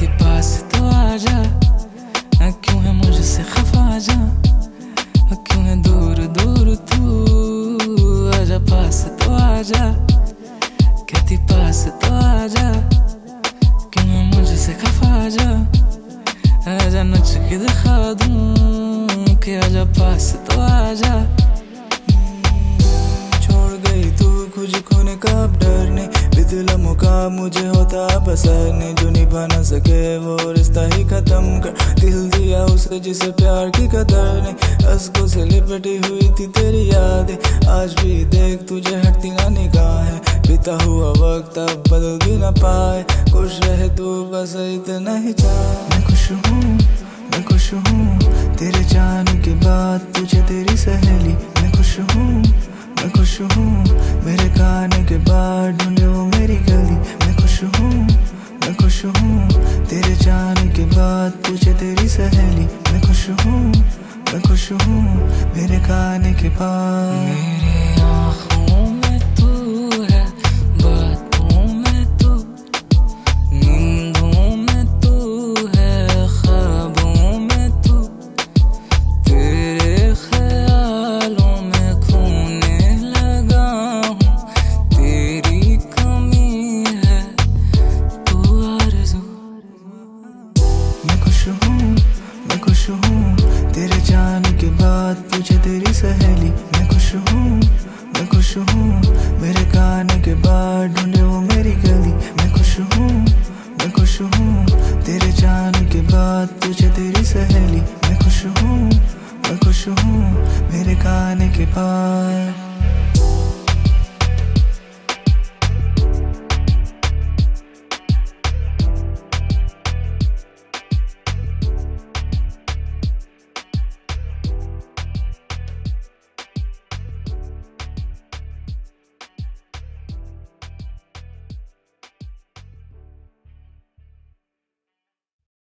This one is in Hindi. थी पास तो आजा, क्यों है मुझसे खफा आजा, क्यों है दूर दूर तू, आजा पास तो आजा, कहती पास तो आजा, क्यों है मुझसे खफा आजा, आजा नच के दिखा दूं कि आजा पास तो आजा। छोड़ गई तू खुद को न कब डरने, बिदला मौका मुझे होता पसर नहीं, जो निभा ना सके वो रिश्ता ही खत्म कर दिल दिया उसे जिसे प्यार की कदर नहीं। उसको से लिपटी हुई थी तेरी यादें, आज भी देख तुझे हटती ना निगाहें, बीता हुआ वक्त अब बदल भी ना पाए, खुश रहे तू बस इतना ही चाहे। मैं खुश हूँ तेरे जाने के बाद तुझे तेरी सहेली, मैं खुश हूँ मेरे गाने के बाद ढूंढे वो मेरी गली, मैं खुश हूँ तेरे जाने के बाद तुझे तेरी सहेली, मैं खुश हूँ मेरे गाने के बाद। मेरे आँखों में तू है, बातों में तू, नींदों में तू है, ख्वाबों में तू, तेरे ख्यालों में खोने लगा हूँ, तेरी कमी है तू आरज़ू। मैं खुश हूँ तेरे जाने के बाद तुझे तेरी सहेली, मैं खुश हूँ मेरे गाने के बाद ढूंढे वो मेरी गली, मैं खुश हूँ तेरे जाने के बाद तुझे तेरी सहेली, मैं खुश हूँ मेरे गाने के बाद।